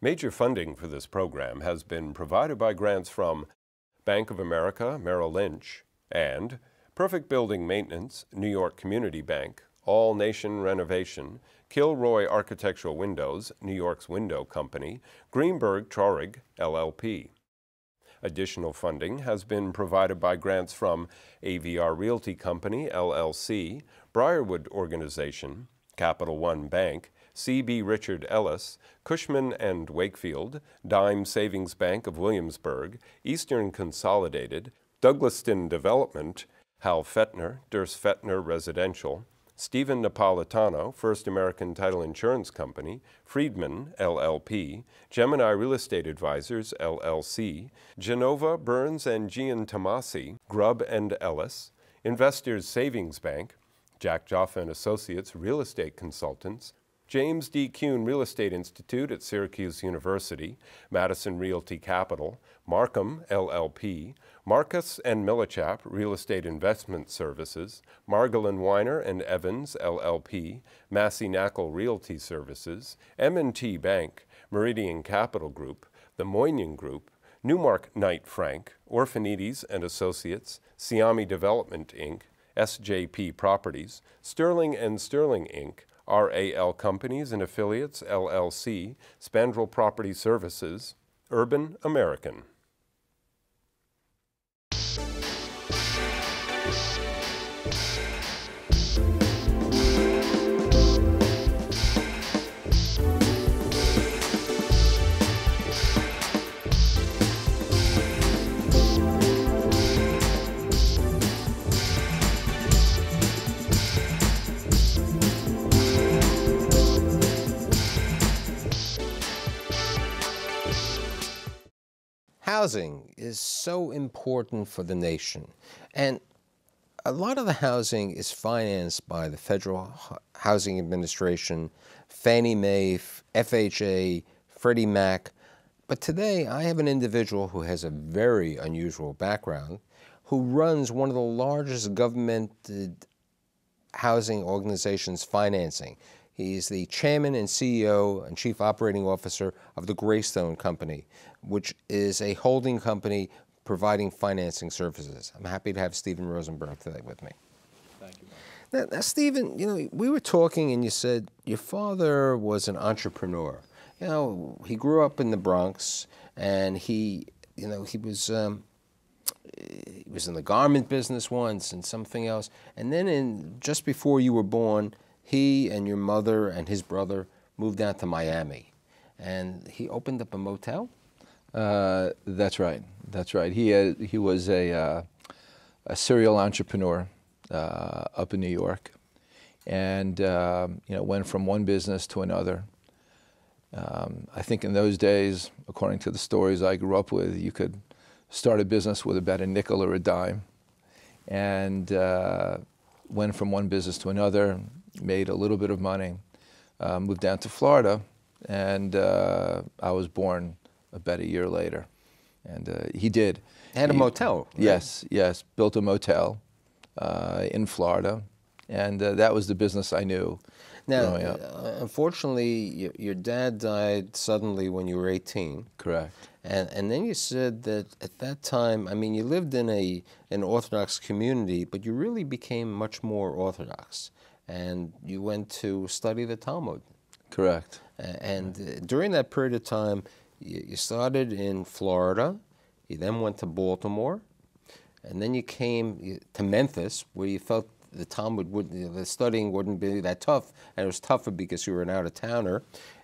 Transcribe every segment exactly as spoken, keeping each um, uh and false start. Major funding for this program has been provided by grants from Bank of America, Merrill Lynch, and Perfect Building Maintenance, New York Community Bank, All Nation Renovation, Kilroy Architectural Windows, New York's Window Company, Greenberg Traurig, L L P. Additional funding has been provided by grants from A V R Realty Company, L L C, Briarwood Organization, Capital One Bank, C B Richard Ellis, Cushman and Wakefield, Dime Savings Bank of Williamsburg, Eastern Consolidated, Douglaston Development, Hal Fetner, Durst Fetner Residential, Stephen Napolitano, First American Title Insurance Company, Friedman, L L P, Gemini Real Estate Advisors, L L C, Genova, Burns and Gian Tomasi, Grubb and Ellis, Investors Savings Bank, Jack Jaffa and Associates Real Estate Consultants, James D. Kuhn Real Estate Institute at Syracuse University, Madison Realty Capital, Markham, L L P, Marcus and Millichap Real Estate Investment Services, Margolin Weiner and Evans, L L P, Massey Nackle Realty Services, M and T Bank, Meridian Capital Group, The Moynihan Group, Newmark Knight Frank, Orphanides and Associates, Siami Development, Incorporated, S J P Properties, Sterling and Sterling, Incorporated, R A L Companies and Affiliates, L L C, Spandrel Property Services, Urban American. Housing is so important for the nation, and a lot of the housing is financed by the Federal Housing Administration, Fannie Mae, F H A, Freddie Mac. But today I have an individual who has a very unusual background, who runs one of the largest government housing organizations financing. He's the chairman and C E O and chief operating officer of the Greystone Company, which is a holding company providing financing services. I'm happy to have Stephen Rosenberg today with me. Thank you. Now, now, Stephen, you know, we were talking and you said your father was an entrepreneur. You know, he grew up in the Bronx and he, you know, he was, um, he was in the garment business once and something else. And then in, just before you were born, he and your mother and his brother moved out to Miami, and he opened up a motel? Uh, that's right. That's right. He, uh, he was a, uh, a serial entrepreneur uh, up in New York, and uh, you know, went from one business to another. Um, I think in those days, according to the stories I grew up with, you could start a business with about a nickel or a dime, and uh, went from one business to another, made a little bit of money, uh, moved down to Florida, and uh, I was born about a year later. And uh, he did. And a motel. Right? Yes, yes. Built a motel uh, in Florida, and uh, that was the business I knew now, growing up. Uh, unfortunately, your dad died suddenly when you were eighteen. Correct. And, and then you said that at that time, I mean, you lived in a, an Orthodox community, but you really became much more Orthodox. And you went to study the Talmud. Correct. And uh, during that period of time, you, you started in Florida, you then went to Baltimore, and then you came to Memphis, where you felt the Talmud wouldn't, the studying wouldn't be that tough, and it was tougher because you were an out-of-towner.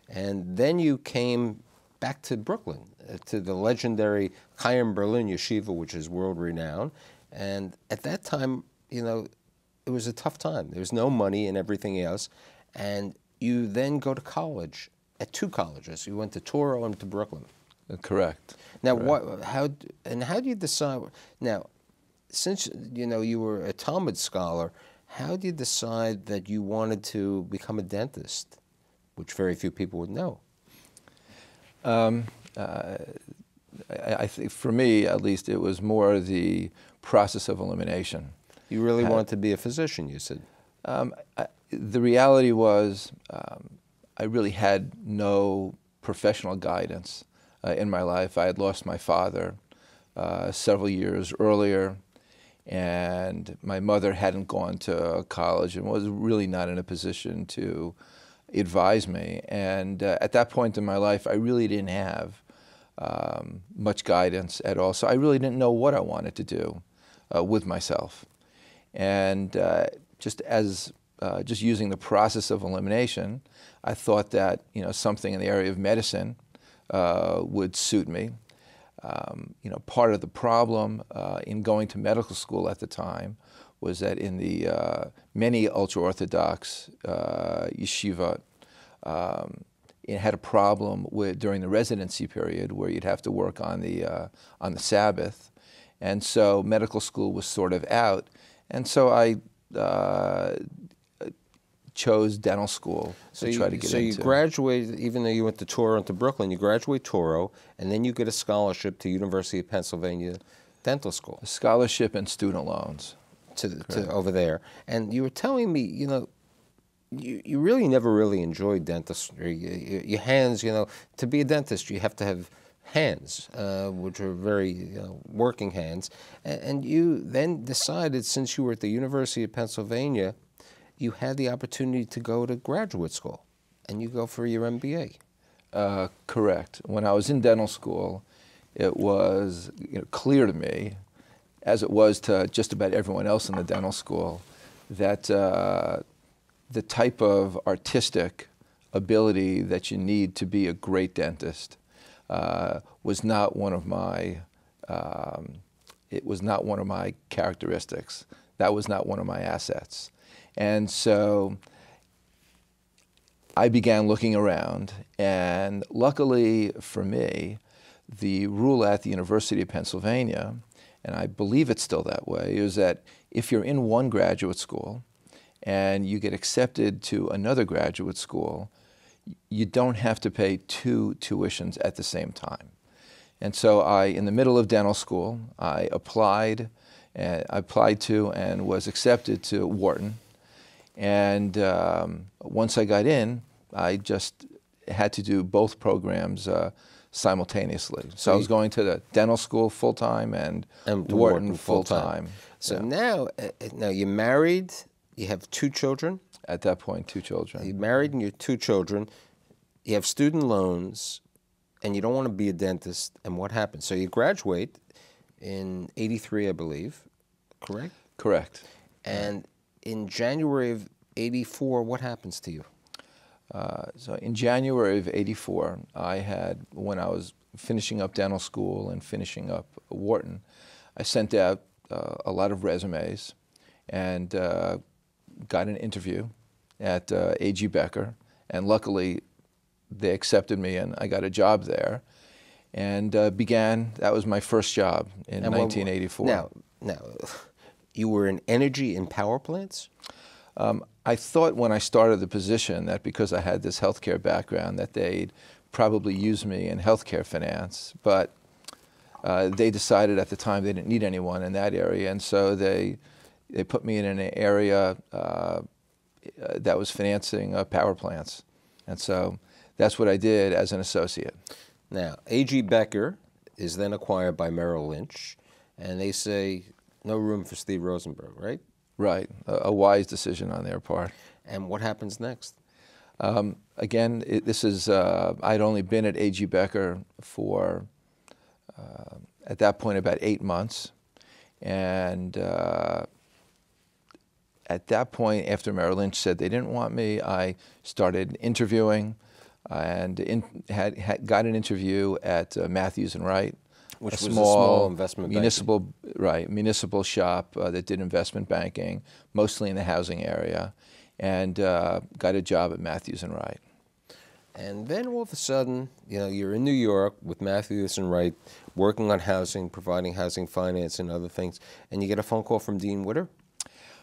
And then you came back to Brooklyn, uh, to the legendary Chaim Berlin Yeshiva, which is world-renowned. And at that time, you know, it was a tough time. There was no money and everything else. And you then go to college, at two colleges. You went to Toro and to Brooklyn. Correct. Now, Correct. What, how, and how do you decide, now, since, you know, you were a Talmud scholar, how do you decide that you wanted to become a dentist, which very few people would know? Um, uh, I, I think, for me, at least, it was more the process of elimination. You really wanted to be a physician, you said. Um, I, the reality was um, I really had no professional guidance uh, in my life. I had lost my father uh, several years earlier, and my mother hadn't gone to college and was really not in a position to advise me. And uh, at that point in my life, I really didn't have um, much guidance at all. So I really didn't know what I wanted to do uh, with myself. And uh, just as uh, just using the process of elimination, I thought that you know something in the area of medicine uh, would suit me. Um, you know, part of the problem uh, in going to medical school at the time was that in the uh, many ultra-Orthodox uh, yeshiva, um, it had a problem with during the residency period where you'd have to work on the uh, on the Sabbath, and so medical school was sort of out. And so I uh, chose dental school so to you, try to get so into. So you graduated, even though you went to Toro and to Brooklyn, you graduate Toro, and then you get a scholarship to University of Pennsylvania Dental School. A scholarship and student loans. To, to over there. And you were telling me, you know, you, you really never really enjoyed dentistry. You, you, your hands, you know, to be a dentist, you have to have hands, uh, which are very you know, working hands. And, and you then decided, since you were at the University of Pennsylvania, you had the opportunity to go to graduate school, and you go for your M B A. Uh, correct. When I was in dental school, it was you know, clear to me, as it was to just about everyone else in the dental school, that uh, the type of artistic ability that you need to be a great dentist uh, was not one of my, um, it was not one of my characteristics. That was not one of my assets. And so I began looking around, and luckily for me, the rule at the University of Pennsylvania, and I believe it's still that way, is that if you're in one graduate school and you get accepted to another graduate school, you don't have to pay two tuitions at the same time. And so I, in the middle of dental school, I applied, uh, I applied to and was accepted to Wharton. And um, once I got in, I just had to do both programs uh, simultaneously. So I was going to the dental school full-time and, and Wharton full-time. So yeah. now, now you're married, you have two children? At that point, two children. You're married and you have two children, you have student loans, and you don't want to be a dentist, and what happens? So you graduate in eighty-three, I believe, correct? Correct. And in January of eighty-four, what happens to you? Uh, so in January of eighty-four, I had, when I was finishing up dental school and finishing up Wharton, I sent out uh, a lot of resumes and uh, got an interview at uh, A G Becker, and luckily they accepted me and I got a job there and uh, began, that was my first job in and nineteen eighty-four. Well, now, now, you were in energy and power plants? Um, I thought when I started the position that because I had this healthcare background that they'd probably use me in healthcare finance, but uh, they decided at the time they didn't need anyone in that area, and so they they put me in an area uh, that was financing uh, power plants, and so that's what I did as an associate. Now, A G Becker is then acquired by Merrill Lynch, and they say no room for Steve Rosenberg, right? Right, a, a wise decision on their part. And what happens next? Um, again, it, this is, uh, I'd only been at A G Becker for, uh, at that point, about eight months. And uh, at that point, after Merrill Lynch said they didn't want me, I started interviewing and in, had, had, got an interview at uh, Matthews and Wright. Which a was small, a small investment municipal, banking. Right, municipal shop uh, that did investment banking, mostly in the housing area, and uh, got a job at Matthews and Wright. And then all of a sudden, you know, you're in New York with Matthews and Wright, working on housing, providing housing finance and other things, and you get a phone call from Dean Witter?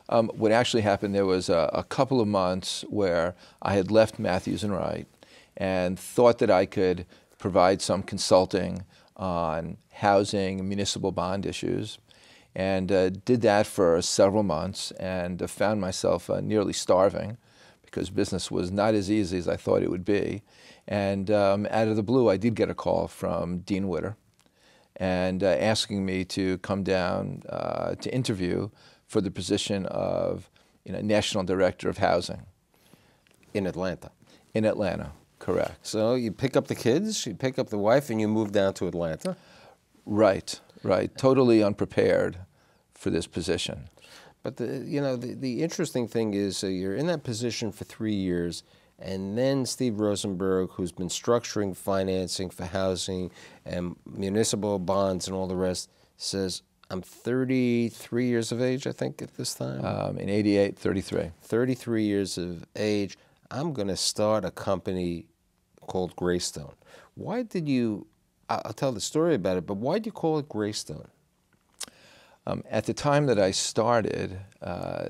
Um, what actually happened, there was a, a couple of months where I had left Matthews and Wright and thought that I could provide some consulting on housing, municipal bond issues, and uh, did that for several months and uh, found myself uh, nearly starving because business was not as easy as I thought it would be. And um, out of the blue, I did get a call from Dean Witter and uh, asking me to come down uh, to interview for the position of you know, National Director of Housing. In Atlanta. In Atlanta, correct. So you pick up the kids, you pick up the wife, and you move down to Atlanta? Right, right. Totally unprepared for this position. But, the, you know, the, the interesting thing is uh, you're in that position for three years, and then Steve Rosenberg, who's been structuring financing for housing and municipal bonds and all the rest, says, I'm thirty-three years of age, I think, at this time. Um, in eighty-eight, thirty-three. thirty-three years of age. I'm going to start a company called Greystone. Why did you, I'll tell the story about it, but why did you call it Greystone? Um, at the time that I started, uh,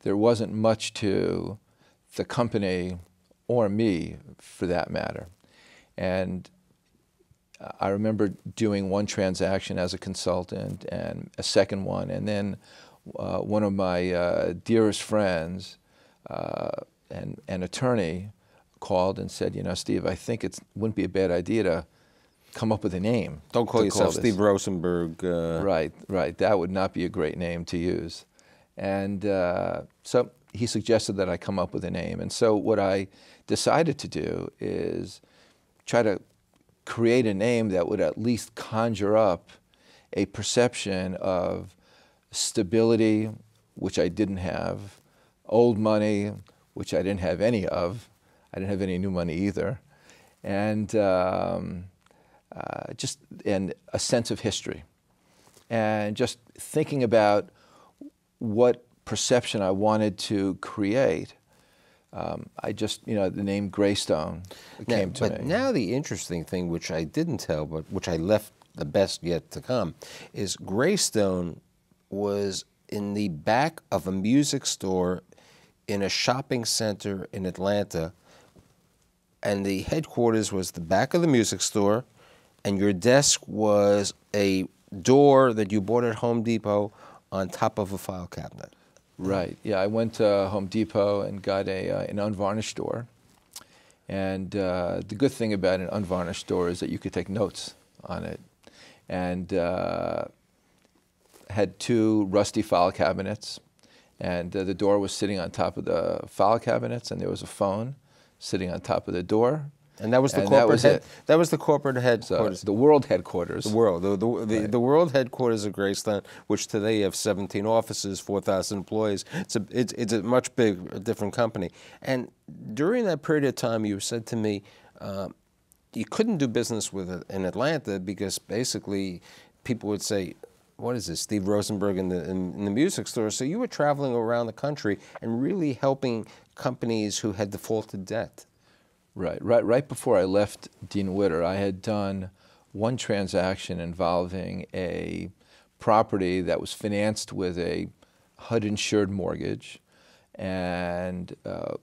there wasn't much to the company or me, for that matter. And I remember doing one transaction as a consultant and a second one, and then uh, one of my uh, dearest friends, uh, and an attorney, called and said, you know, Steve, I think it wouldn't be a bad idea to come up with a name. Don't call yourself Steve Rosenberg. Uh... Right, right. That would not be a great name to use. And uh, so he suggested that I come up with a name. And so what I decided to do is try to create a name that would at least conjure up a perception of stability, which I didn't have, old money, which I didn't have any of. I didn't have any new money either. And um, uh, just and a sense of history. And just thinking about what perception I wanted to create, um, I just, you know, the name Greystone now, came to but me. But now the interesting thing, which I didn't tell, but which I left the best yet to come, is Greystone was in the back of a music store in a shopping center in Atlanta, and the headquarters was the back of the music store, and your desk was a door that you bought at Home Depot on top of a file cabinet. Right. Yeah, I went to Home Depot and got a uh, an unvarnished door. And uh, the good thing about an unvarnished door is that you could take notes on it. And uh, had two rusty file cabinets. And uh, the door was sitting on top of the file cabinets, and there was a phone sitting on top of the door. And that was the and corporate. That was, head, that was the corporate headquarters. So the world headquarters. The world, the the, right. the the world headquarters of Greystone, which today have seventeen offices, four thousand employees. It's a it's, it's a much big different company. And during that period of time, you said to me, uh, you couldn't do business with it in Atlanta because basically, people would say, what is this, Steve Rosenberg in the, in, in the music store? So you were traveling around the country and really helping companies who had defaulted debt. Right, right, right before I left Dean Witter, I had done one transaction involving a property that was financed with a H U D-insured mortgage. And uh,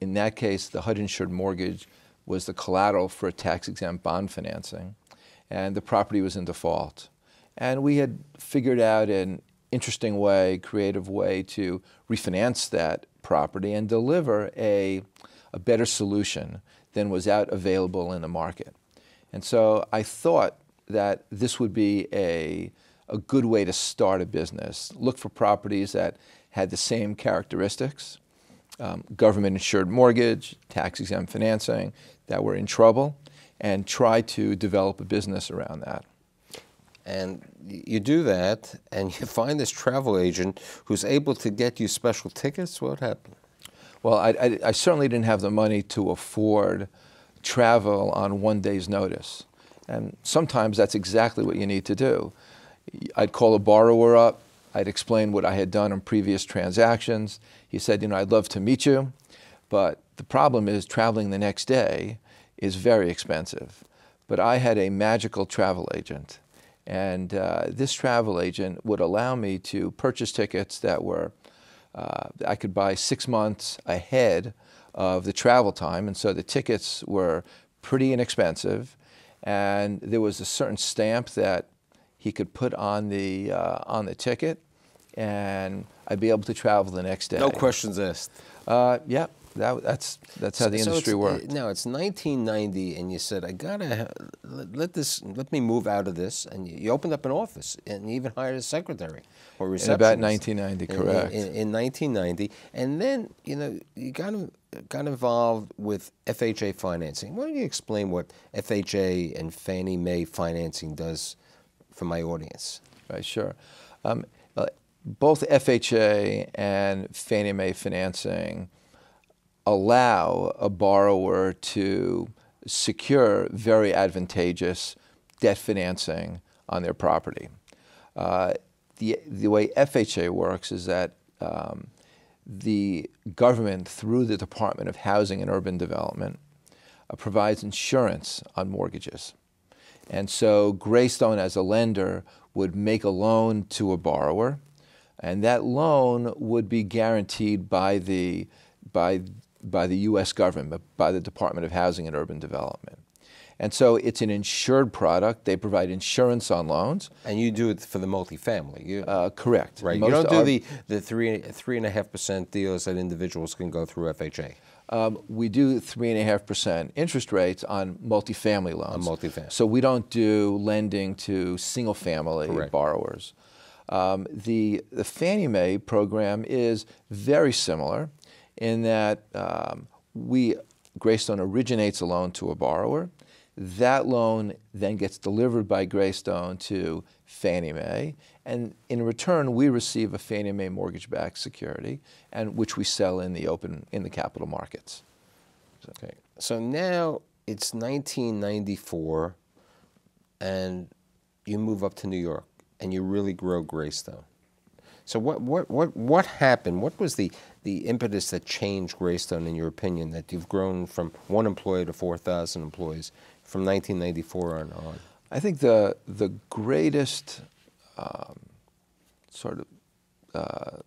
in that case, the H U D-insured mortgage was the collateral for a tax-exempt bond financing. And the property was in default. And we had figured out an interesting way, creative way to refinance that property and deliver a, a better solution than was out available in the market. And so I thought that this would be a, a good way to start a business, look for properties that had the same characteristics, um, government-insured mortgage, tax-exempt financing, that were in trouble, and try to develop a business around that. And you do that, and you find this travel agent who's able to get you special tickets. What happened? Well, I, I, I certainly didn't have the money to afford travel on one day's notice. And sometimes that's exactly what you need to do. I'd call a borrower up. I'd explain what I had done in previous transactions. He said, you know, I'd love to meet you, but the problem is traveling the next day is very expensive. But I had a magical travel agent. And uh, this travel agent would allow me to purchase tickets that were, uh, I could buy six months ahead of the travel time. And so the tickets were pretty inexpensive. And there was a certain stamp that he could put on the, uh, on the ticket. And I'd be able to travel the next day. No questions asked. Uh, yeah, That, that's that's how the so industry worked. Now it's nineteen ninety, and you said, "I gotta let this, let me move out of this." And you opened up an office, and you even hired a secretary or receptionist. In about nineteen ninety, correct? In, in, in nineteen ninety, and then you know you got got involved with F H A financing. Why don't you explain what F H A and Fannie Mae financing does for my audience? Right, sure. Um, both F H A and Fannie Mae financing allow a borrower to secure very advantageous debt financing on their property. Uh, the, the way F H A works is that um, the government, through the Department of Housing and Urban Development, uh, provides insurance on mortgages. And so Greystone, as a lender, would make a loan to a borrower, and that loan would be guaranteed by the by by the U S government, by the Department of Housing and Urban Development. And so it's an insured product. They provide insurance on loans. And you do it for the multifamily. You, uh, correct. Right. Most you don't do the, the three, three and a half percent deals that individuals can go through F H A. Um, we do three and a half percent interest rates on multifamily loans. On multifamily. So we don't do lending to single family correct. Borrowers. Um, the, the Fannie Mae program is very similar in that um, we, Greystone originates a loan to a borrower. That loan then gets delivered by Greystone to Fannie Mae, and in return we receive a Fannie Mae mortgage-backed security, and which we sell in the open in the capital markets. Okay. So now it's nineteen ninety-four, and you move up to New York, and you really grow Greystone. So what what what what happened? What was the the impetus that changed Greystone, in your opinion, that you've grown from one employee to four thousand employees from nineteen ninety-four on on? I think the the greatest um, sort of uh,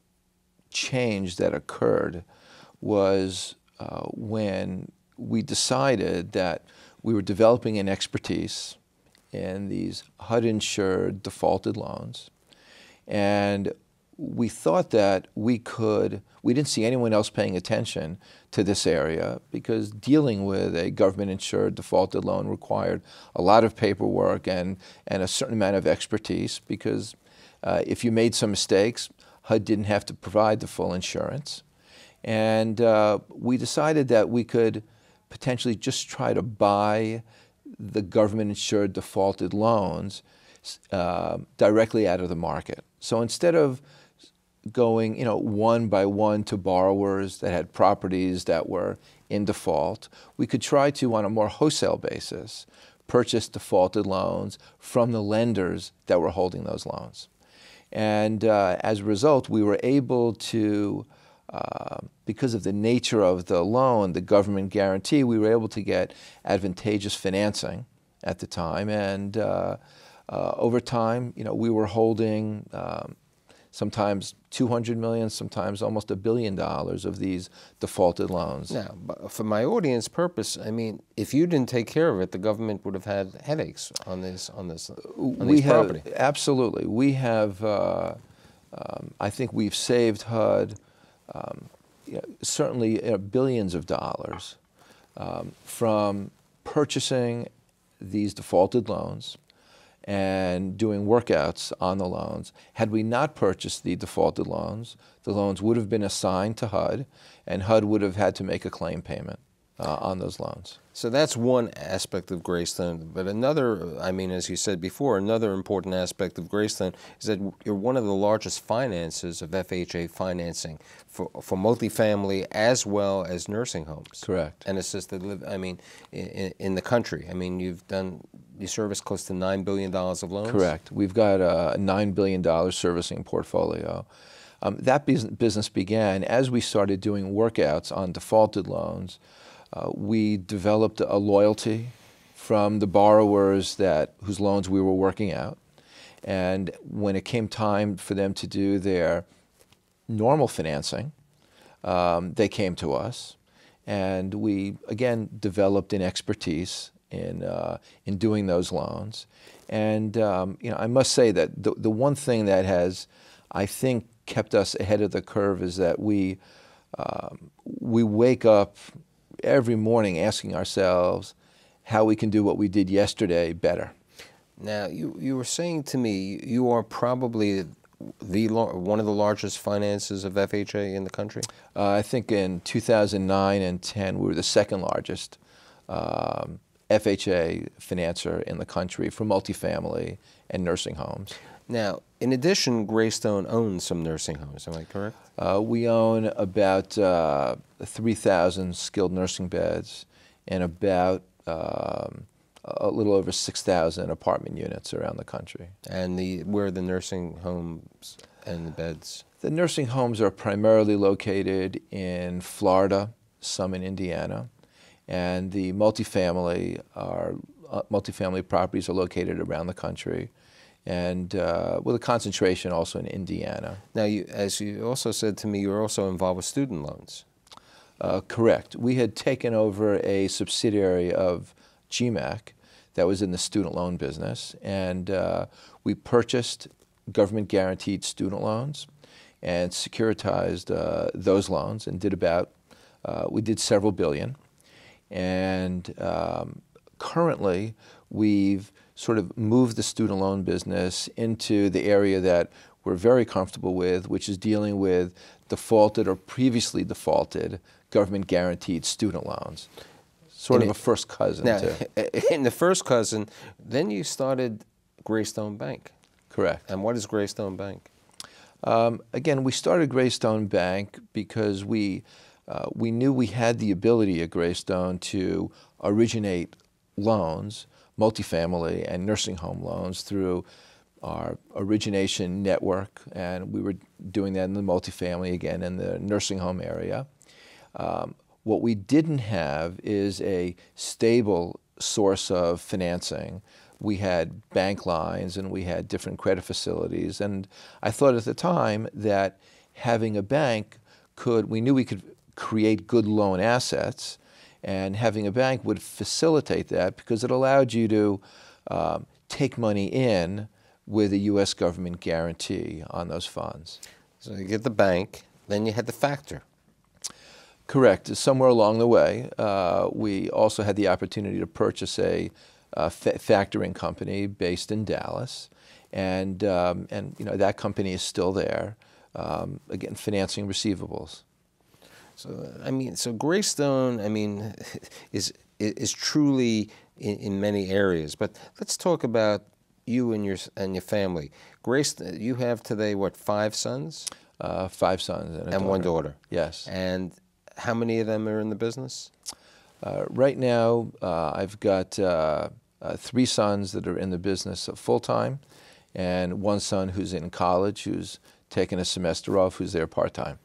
change that occurred was uh, when we decided that we were developing an expertise in these HUD-insured defaulted loans, and we thought that we could, we didn't see anyone else paying attention to this area, because dealing with a government-insured defaulted loan required a lot of paperwork and, and a certain amount of expertise, because uh, if you made some mistakes, HUD didn't have to provide the full insurance. And uh, we decided that we could potentially just try to buy the government-insured defaulted loans uh, directly out of the market. So instead of going, you know, one by one to borrowers that had properties that were in default, we could try to, on a more wholesale basis, purchase defaulted loans from the lenders that were holding those loans. And uh, as a result, we were able to, uh, because of the nature of the loan, the government guarantee, we were able to get advantageous financing at the time. And uh, uh, over time, you know, we were holding um, sometimes two hundred million dollars, sometimes almost a billion dollars of these defaulted loans. Now, for my audience purpose, I mean, if you didn't take care of it, the government would have had headaches on this on this on we have, property. Absolutely, we have. Uh, um, I think we've saved HUD um, you know, certainly uh, billions of dollars um, from purchasing these defaulted loans and doing workouts on the loans. Had we not purchased the defaulted loans, the loans would have been assigned to HUD, and HUD would have had to make a claim payment uh, on those loans. So that's one aspect of Greystone. But another, I mean, as you said before, another important aspect of Greystone is that you're one of the largest financers of F H A financing for, for multifamily as well as nursing homes. Correct. And assisted living, I mean, in, in the country. I mean, you've done... You service close to nine billion dollars of loans? Correct. We've got a nine billion dollars servicing portfolio. Um, that business began as we started doing workouts on defaulted loans. Uh, we developed a loyalty from the borrowers that, whose loans we were working out. And when it came time for them to do their normal financing, um, they came to us. And we, again, developed an expertise in uh, in doing those loans. And um, you know, I must say that the the one thing that has, I think, kept us ahead of the curve is that we Um, we wake up every morning asking ourselves how we can do what we did yesterday better. Now, you, you were saying to me you are probably the one of the largest finances of F H A in the country? Uh, I think in two thousand nine and ten, we were the second largest um, F H A financer in the country for multifamily and nursing homes. Now, in addition, Greystone owns some nursing homes, am I correct? Uh, we own about uh, three thousand skilled nursing beds and about um, a little over six thousand apartment units around the country. And the, where are the nursing homes and the beds? The nursing homes are primarily located in Florida, some in Indiana, and the multifamily, are, uh, multifamily properties are located around the country, and uh, with a concentration also in Indiana. Now, you, as you also said to me, you were also involved with student loans. Uh, correct. We had taken over a subsidiary of G M A C that was in the student loan business, and uh, we purchased government-guaranteed student loans and securitized uh, those loans and did about, uh, we did several billion. And um, currently, we've sort of moved the student loan business into the area that we're very comfortable with, which is dealing with defaulted or previously defaulted government-guaranteed student loans. Sort in of a first cousin, now, too. In the first cousin, then you started Greystone Bank. Correct. And what is Greystone Bank? Um, again, we started Greystone Bank because we, uh, we knew we had the ability at Greystone to originate loans, multifamily and nursing home loans, through our origination network. And we were doing that in the multifamily, again, in the nursing home area. Um, What we didn't have is a stable source of financing. We had bank lines and we had different credit facilities. And I thought at the time that having a bank could, we knew we could create good loan assets, and having a bank would facilitate that because it allowed you to um, take money in with a U S government guarantee on those funds. So you get the bank, then you had the factor. Correct. Somewhere along the way, uh, we also had the opportunity to purchase a uh, fa factoring company based in Dallas, and um, and you know that company is still there, um, again financing receivables. So I mean, so Greystone, I mean, is is truly in, in many areas. But let's talk about you and your and your family. Greystone, you have today what, five sons? Uh, five sons and, a and daughter. one daughter. Yes. And how many of them are in the business? Uh, right now, uh, I've got uh, uh, three sons that are in the business full-time, and one son who's in college, who's taken a semester off, who's there part-time.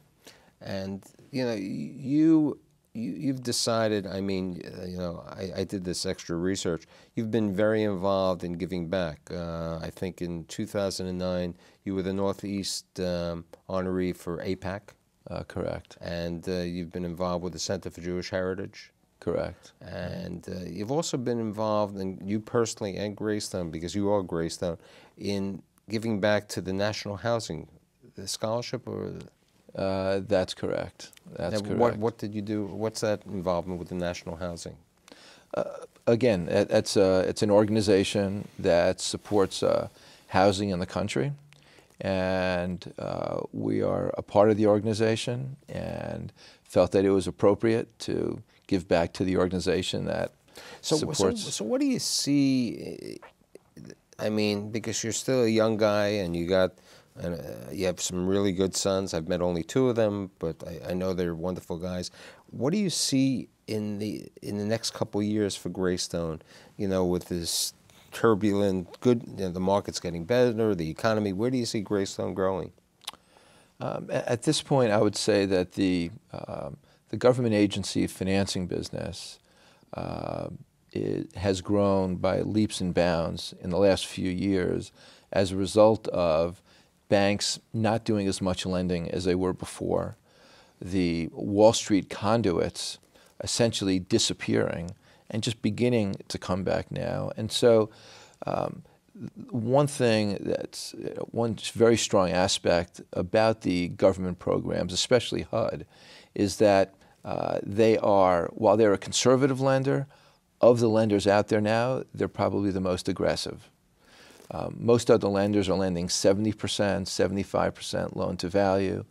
And, you know, you, you, you've decided, I mean, you know, I, I did this extra research. You've been very involved in giving back. Uh, I think in two thousand nine, you were the Northeast um, honoree for A I PAC. Uh, correct. And uh, you've been involved with the Center for Jewish Heritage. Correct. And uh, you've also been involved, in, you personally and Greystone, because you are Greystone, in giving back to the National Housing the Scholarship? Or uh, that's correct. That's now, correct. What, what did you do? What's that involvement with the National Housing? Uh, again, it, it's, a, it's an organization that supports uh, housing in the country. And uh, we are a part of the organization and felt that it was appropriate to give back to the organization that so, supports. So, so what do you see, I mean, because you're still a young guy and you got, uh, you have some really good sons. I've met only two of them, but I, I know they're wonderful guys. What do you see in the, in the next couple of years for Greystone, you know, with this turbulent, good, you know, the market's getting better, the economy? Where do you see Greystone growing? Um, at this point, I would say that the, um, the government agency financing business uh, it has grown by leaps and bounds in the last few years as a result of banks not doing as much lending as they were before, the Wall Street conduits essentially disappearing and just beginning to come back now. And so um, One thing that's one very strong aspect about the government programs, especially H U D, is that uh, they are, while they're a conservative lender, of the lenders out there now, they're probably the most aggressive. Um, most other lenders are lending seventy percent, seventy-five percent loan to value.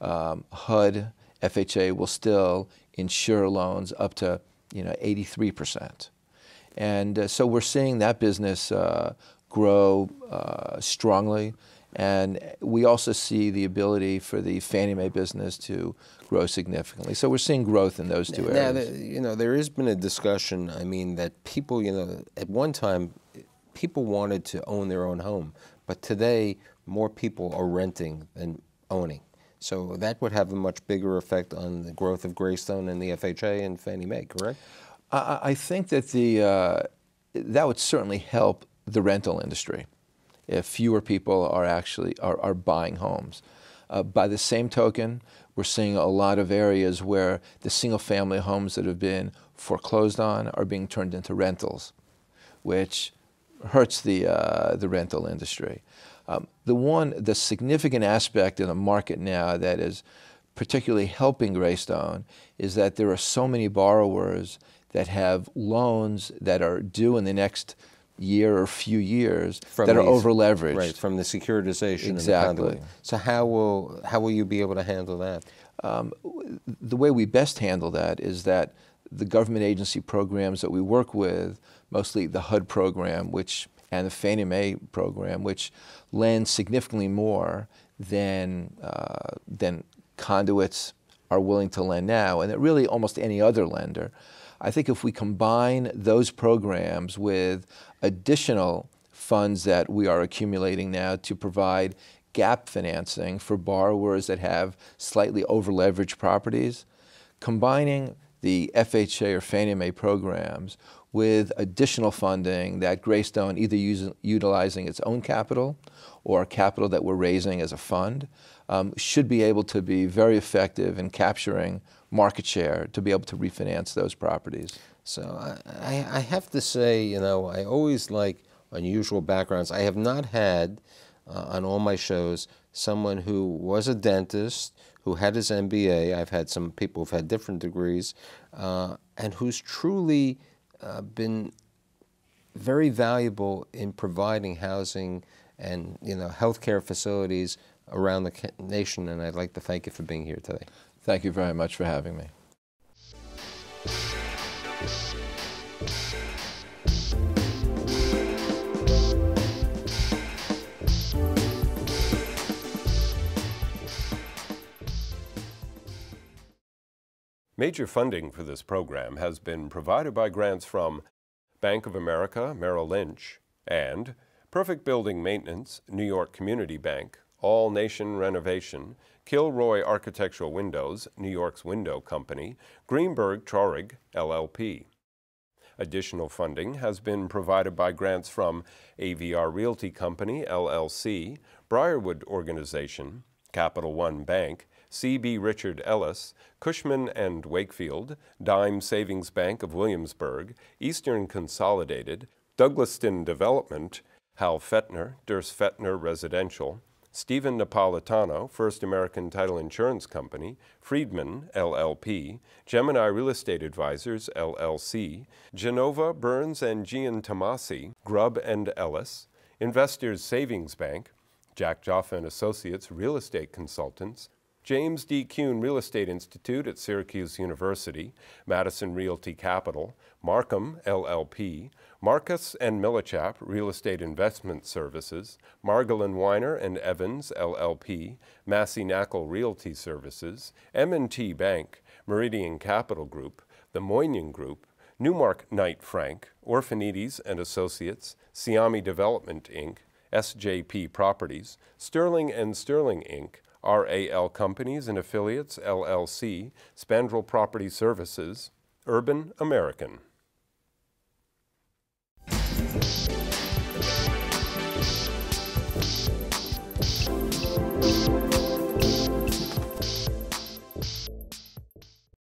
Um, H U D, F H A will still insure loans up to, you know, eighty-three percent. And uh, so we're seeing that business uh, grow uh, strongly, and we also see the ability for the Fannie Mae business to grow significantly. So we're seeing growth in those two now, areas. Now, you know, there has been a discussion, I mean, that people, you know, at one time, people wanted to own their own home, but today more people are renting than owning. So that would have a much bigger effect on the growth of Greystone and the F H A and Fannie Mae, correct? I, I think that the, uh, that would certainly help the rental industry if fewer people are actually are, are buying homes. Uh, by the same token, we're seeing a lot of areas where the single-family homes that have been foreclosed on are being turned into rentals, which hurts the, uh, the rental industry. Um, the one, the significant aspect in the market now that is particularly helping Greystone is that there are so many borrowers that have loans that are due in the next year or few years from that these, are over-leveraged. Right, from the securitization. Exactly. And the so how will, how will you be able to handle that? Um, the way we best handle that is that the government agency programs that we work with, mostly the H U D program which and the Fannie Mae program, which lends significantly more than, uh, than conduits are willing to lend now, and that really almost any other lender. I think if we combine those programs with additional funds that we are accumulating now to provide gap financing for borrowers that have slightly over-leveraged properties, combining the F H A or Fannie Mae programs with additional funding that Greystone either use, utilizing its own capital or capital that we're raising as a fund, um, should be able to be very effective in capturing market share to be able to refinance those properties. So I, I have to say, you know, I always like unusual backgrounds. I have not had uh, on all my shows someone who was a dentist, who had his M B A. I've had some people who've had different degrees, uh, and who's truly uh, been very valuable in providing housing and, you know, healthcare facilities around the nation. And I'd like to thank you for being here today. Thank you very much for having me. Major funding for this program has been provided by grants from Bank of America, Merrill Lynch, and Perfect Building Maintenance, New York Community Bank, All Nation Renovation, Kilroy Architectural Windows, New York's Window Company, Greenberg Traurig, L L P. Additional funding has been provided by grants from A V R Realty Company, L L C, Briarwood Organization, Capital One Bank, C B Richard Ellis, Cushman and Wakefield, Dime Savings Bank of Williamsburg, Eastern Consolidated, Douglaston Development, Hal Fetner, Durst Fetner Residential, Stephen Napolitano, First American Title Insurance Company, Friedman, L L P, Gemini Real Estate Advisors, L L C, Genova, Burns and Gian Tomasi, Grubb and Ellis, Investors Savings Bank, Jack Jaffa and Associates Real Estate Consultants, James D. Kuhn Real Estate Institute at Syracuse University, Madison Realty Capital, Markham, L L P, Marcus and Millichap Real Estate Investment Services, Margolin Weiner and Evans, L L P, Massey Nackle Realty Services, M and T Bank, Meridian Capital Group, The Moynihan Group, Newmark Knight Frank, Orphanides and Associates, Siami Development Incorporated, S J P Properties, Sterling and Sterling Incorporated, R A L Companies and Affiliates, L L C, Spandrel Property Services, Urban American.